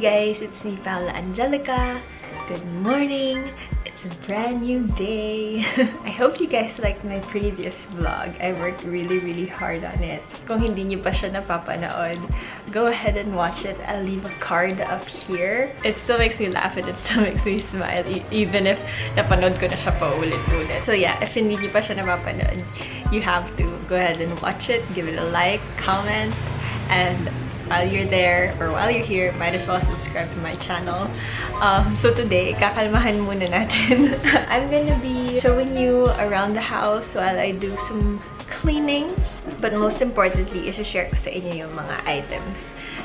guys, it's me, Paula Angelica. Good morning. It's a brand new day. I hope you guys liked my previous vlog. I worked really hard on it. Kung hindi niyo pa siya napapanood, go ahead and watch it. I'll leave a card up here. It still makes me laugh and it still makes me smile even if napanood ko na siya pa ulit-ulit. So yeah, if hindi niyo pa siya napapanood, you have to go ahead and watch it. Give it a like, comment, and while you're there or while you're here, might as well subscribe to my channel. So today, kakalmahan muna natin. I'm gonna be showing you around the house while I do some cleaning. But most importantly, i-share ko sa inyo yung mga items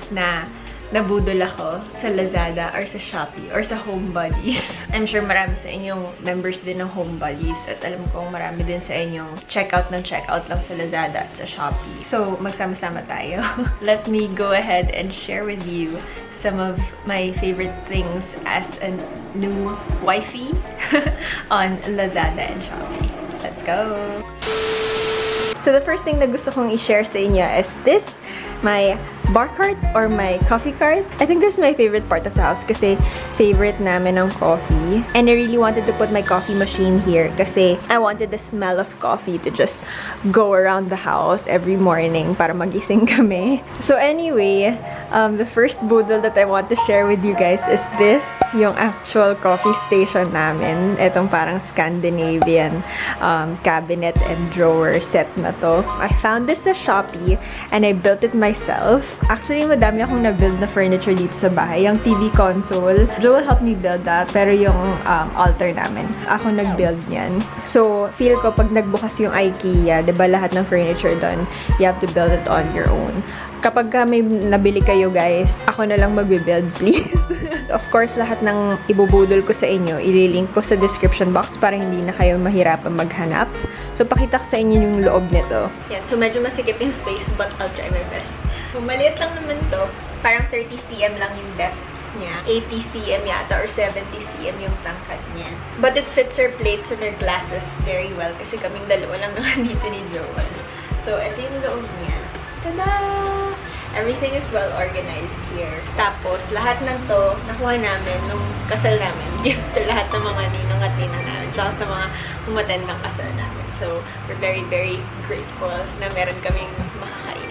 na nabudol ako sa Lazada or sa Shopee or sa Homebodies. I'm sure marami sa inyong members din ng Homebodies at alam kong marami din sa inyong checkout lang sa Lazada at sa Shopee. So, magsama-sama tayo. Let me go ahead and share with you some of my favorite things as a new wifey on Lazada and Shopee. Let's go! So, the first thing na gusto kong i-share sa inyo is this, my bar cart or my coffee cart. I think this is my favorite part of the house kasi favorite namin ng coffee. And I really wanted to put my coffee machine here kasi I wanted the smell of coffee to just go around the house every morning para magising kami. So anyway, the first budol that I want to share with you guys is this, yung actual coffee station namin. Itong parang Scandinavian cabinet and drawer set na to. I found this sa Shopee and I built it myself. Actually, madami akong na-build na furniture dito sa bahay. Yung TV console, Joel helped me build that. Pero yung altar namin, ako nag-build niyan. So, feel ko pag nagbukas yung IKEA, diba lahat ng furniture doon, you have to build it on your own. Kapag may nabili kayo guys, ako na lang magbe-build, please. Of course, lahat ng ibubudol ko sa inyo, ililink ko sa description box para hindi na kayo mahirapan maghanap. So, pakita ko sa inyo yung loob nito. Yeah, so medyo masikip yung space but I'll try my best. So, maliit lang naman to. Parang 30 cm lang yung depth niya. 80 cm yata or 70 cm yung tangkad niya. But it fits her plates and her glasses very well kasi kaming dalawa lang naman dito ni Joel. So, ito yung loob niya. Tada! Everything is well organized here. Tapos, lahat ng to, nakuha namin nung kasal namin. Gift to lahat ng mga ninong at ninang namin. Tsaka sa mga umattend ng kasal namin. So, we're very grateful na meron kaming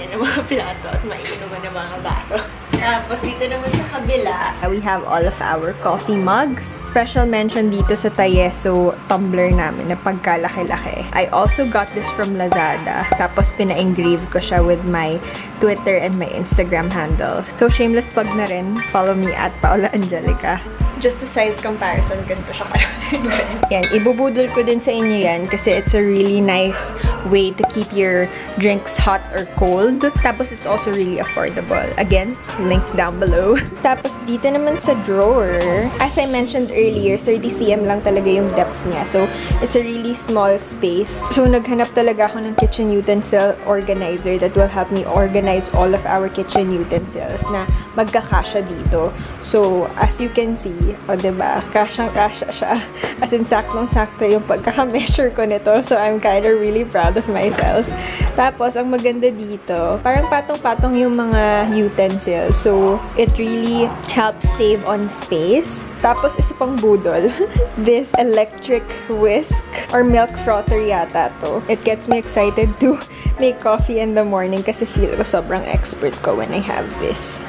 ng mga plato at maiinuman ng mga baso. Tapos dito naman sa kabila, we have all of our coffee mugs. Special mention dito sa Tayeso tumbler namin na pagkalaki-laki. I also got this from Lazada. Tapos pina-engrave ko siya with my Twitter and my Instagram handle. So shameless plug na rin. Follow me at Paula Angelica. Just a size comparison, ganito siya guys. Yan, ibubudol ko din sa inyo yan kasi it's a really nice way to keep your drinks hot or cold. Tapos it's also really affordable. Again, link down below. Tapos dito naman sa drawer, as I mentioned earlier, 30 cm lang talaga yung depth niya. So, it's a really small space. So, naghanap talaga ako ng kitchen utensil organizer that will help me organize all of our kitchen utensils na magkakasya dito. So, as you can see, o, diba? Kasyang-kasya siya. As in, saktong-sakto yung pagkaka-measure ko nito. So, I'm kinda really proud of myself. Tapos, ang maganda dito, parang patong-patong yung mga utensils. So, it really helps save on space. Tapos, isa pang budol. This electric whisk or milk frother yata to. It gets me excited to make coffee in the morning kasi feel ko sobrang expert ko when I have this.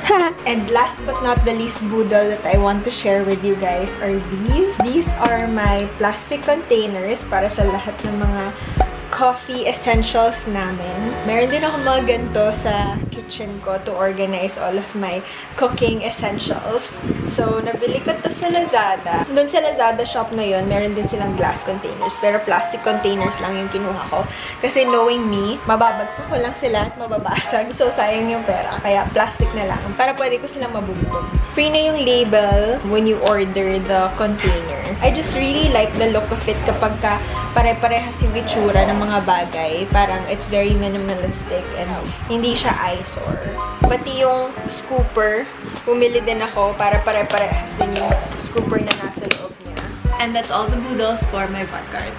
And last but not the least budol that I want to share with you guys are these. These are my plastic containers para sa lahat ng mga coffee essentials namin. Meron din ako mga ganito sa kitchen ko to organize all of my cooking essentials. So, nabili ko to sa Lazada. Doon sa Lazada shop na yun, meron din silang glass containers. Pero plastic containers lang yung kinuha ko. Kasi knowing me, mababagsak ko lang sila at mababasag. So, sayang yung pera. Kaya plastic na lang. Para pwede ko silang mabugbog. Free na yung label when you order the container. I just really like the look of it kapag ka pare-parehas yung itsura ng mga bagay. Parang it's very minimalistic and hindi siya eyesore. Pati yung scooper, pumili din ako para pare-parehas din yung scooper na nasa loob niya. And that's all the boodles for my bar cart.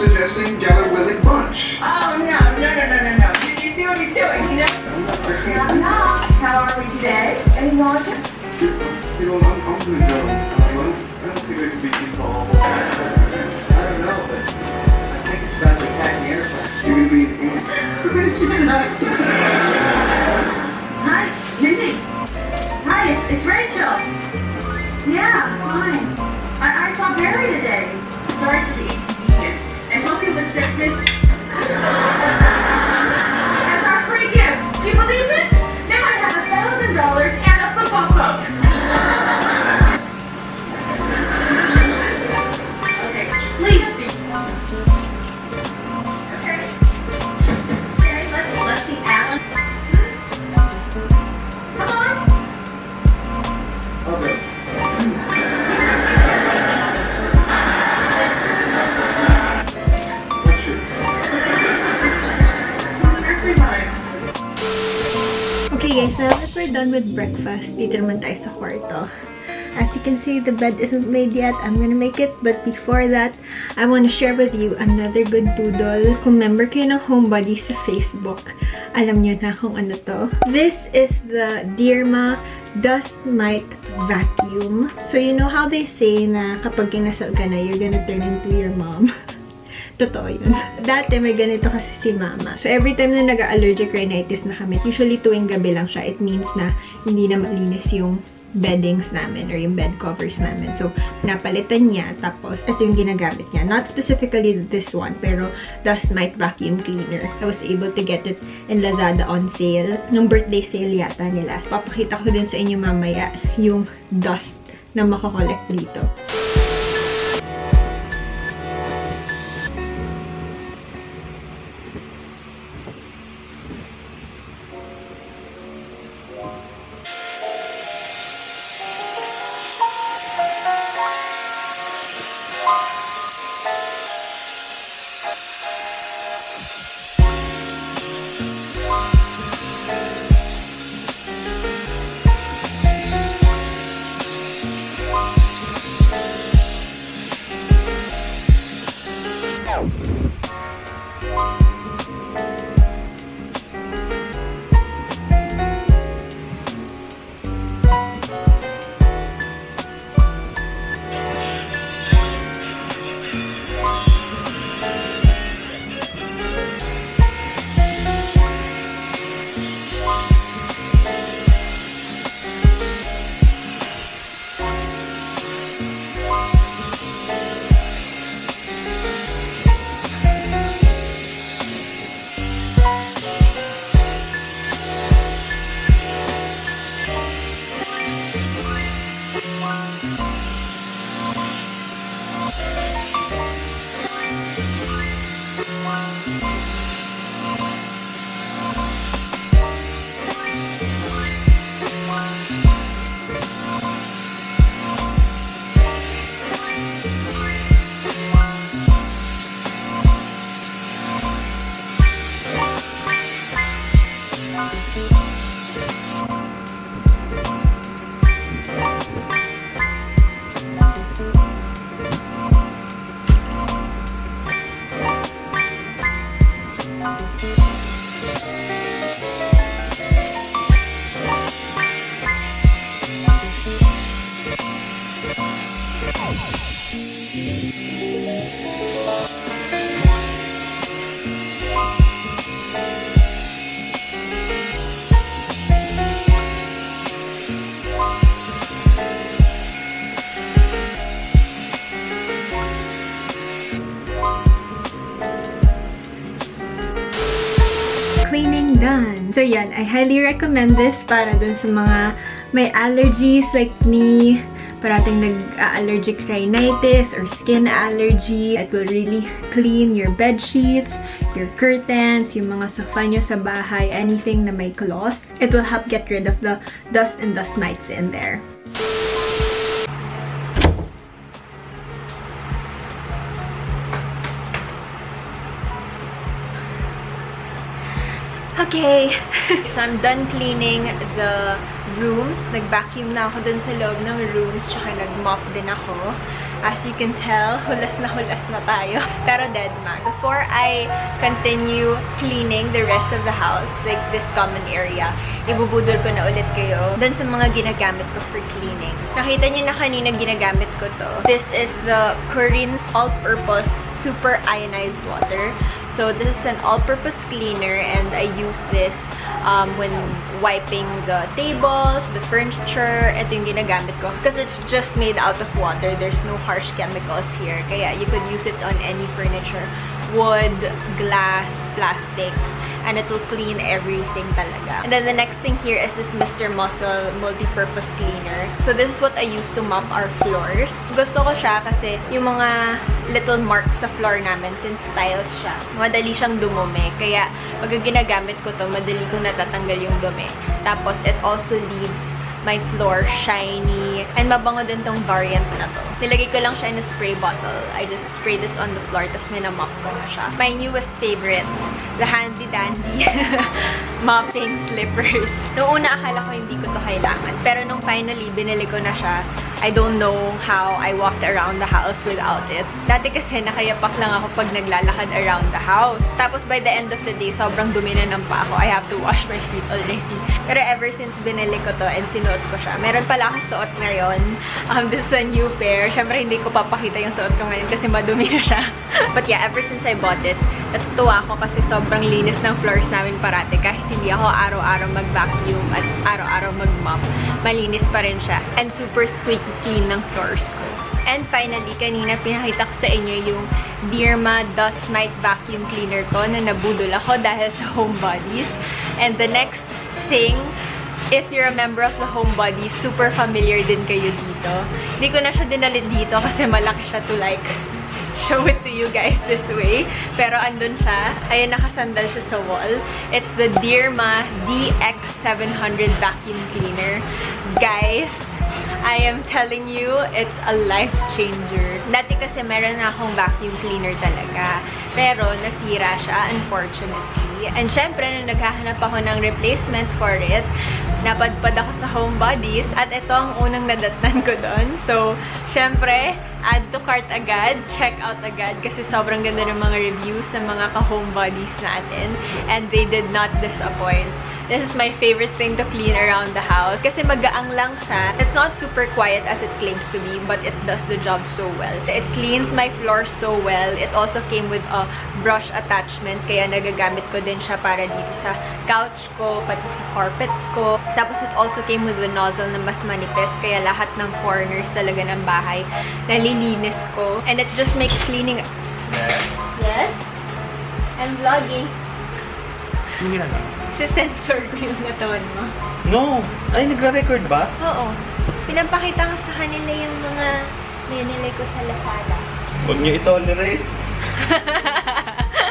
suggesting gather with a bunch. Oh, no. Did you see what he's doing? He doesn't. How are we today? Any watchers? You know, I'm hungry, though. I don't think I can be involved. I don't know, but I think it's about the cat in the airplane. You're going to be an ant. Hi, Mindy. Hi, it's Rachel. Yeah, hi. I saw Barry today. Sorry for the inconvenience. I hope you accepted. Done with breakfast. Dito naman tayo sa kwarto. As you can see, the bed isn't made yet. I'm gonna make it. But before that, I want to share with you another good doodle. Kung member kayo ng Homebodies sa Facebook, alam niyo na kung ano to. This is the Deerma Dust Mite Vacuum. So you know how they say na kapag kinasal ka na, you're gonna turn into your mom. Totoo yun. Dati may ganito kasi si mama. So every time na nag-allergic rhinitis na kami, usually tuwing gabi lang siya. It means na hindi na malinis yung beddings namin or yung bed covers namin. So napalitan niya. Tapos ito yung ginagamit niya. Not specifically this one, pero Dust Mite Vacuum Cleaner. I was able to get it in Lazada on sale. Nung birthday sale yata nila. Papakita ko din sa inyo mamaya yung dust na makakollect dito. Done. So yan, I highly recommend this para dun sa mga may allergies like me, parating nag-allergic rhinitis or skin allergy. It will really clean your bed sheets, your curtains, yung mga sofa nyo sa bahay, anything na may cloth. It will help get rid of the dust and dust mites in there. Okay, so I'm done cleaning the rooms. Nag-vacuum na ako dun sa loob ng rooms, tsaka nag-mop din ako. As you can tell, hulas na tayo. Pero dead man. Before I continue cleaning the rest of the house, like this common area, ibubudol ko na ulit kayo dun sa mga ginagamit ko for cleaning. Nakita nyo na kanina ginagamit ko to. This is the Kurin all-purpose super ionized water. So this is an all-purpose cleaner, and I use this when wiping the tables, the furniture. Ito yung ginagamit ko because it's just made out of water. There's no harsh chemicals here. Kaya you could use it on any furniture, wood, glass, plastic, and it will clean everything talaga. And then the next thing here is this Mr. Muscle multi-purpose cleaner. So this is what I use to mop our floors. Gusto ko siya kasi yung mga little marks sa floor namin, since tiles siya, madali siyang dumumi. Kaya pag ginagamit ko to, madali kong natatanggal yung dumi. Tapos it also leaves my floor shiny. And mabango din tong variant na to. Nilagay ko lang siya in a spray bottle. I just spray this on the floor, tapos minamop ko na siya. My newest favorite, the handy-dandy mopping slippers. Noong una, akala ko hindi ko to kailangan. Pero nung finally, binili ko na siya, I don't know how I walked around the house without it. Dati kasi nakayapak lang ako pag naglalakad around the house. Tapos by the end of the day, sobrang dumi na ng pa ako. I have to wash my feet already. Pero ever since binili ko to and sinuot ko siya, meron pala akong suot ngayon. This is a new pair. Siyempre, hindi ko papakita yung suot ko ngayon kasi madumi na siya. But yeah, ever since I bought it, natutuwa ako kasi sobrang linis ng floors namin parati. Kahit hindi ako araw-araw mag-vacuum at araw-araw mag-mop, malinis pa rin siya. And super squeaky clean ng floors ko. And finally, kanina pinakita ko sa inyo yung Deerma Dust Mite Vacuum Cleaner ko na nabudol ako dahil sa Homebodies. And the next thing, if you're a member of the Homebodies, super familiar din kayo dito. Hindi ko na siya dinali dito kasi malaki siya to like show it to you guys this way. Pero andun siya. Ayun, nakasandal siya sa wall. It's the Deerma DX700 Vacuum Cleaner. Guys, I am telling you, it's a life changer. Dati kasi meron akong vacuum cleaner talaga. Pero nasira siya, unfortunately. And syempre, nung naghahanap ako ng replacement for it, napadpad ako sa Homebodies, at ito ang unang nadatnan ko doon. So, syempre, add to cart agad, check out agad, kasi sobrang ganda ng mga reviews ng mga ka-Homebodies natin. And they did not disappoint. This is my favorite thing to clean around the house kasi magaang lang siya. It's not super quiet as it claims to be, but it does the job so well. It cleans my floor so well. It also came with a brush attachment, kaya nagagamit ko din siya para dito sa couch ko, pati sa carpets ko. Tapos it also came with a nozzle na mas manipis, kaya lahat ng corners talaga ng bahay nalilinis ko. And it just makes cleaning... Yes? And vlogging. Sensor ko yung natawan mo. No! Ay, nagre-record ba? Oo. Pinapakita ko sa kanila yung mga nililay ko sa Lazada. Huwag niyo i-tolerate.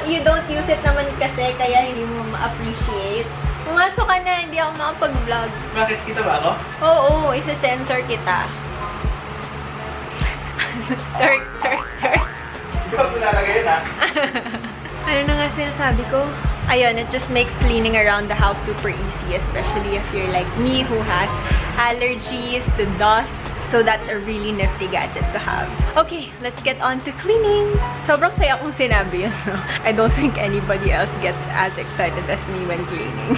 You don't use it naman kasi, kaya hindi mo ma-appreciate. Pumasok ka na, hindi ako makapag-vlog. Bakit? Kita ba ako? Oo, isa-sensor kita. Turk. Hindi ko pulalagay yun, ha? Ano na nga sinasabi ko? Ayun, it just makes cleaning around the house super easy, especially if you're like me who has allergies to dust. So that's a really nifty gadget to have. Okay, let's get on to cleaning. Sobrang saya kong sinabi yun. I don't think anybody else gets as excited as me when cleaning.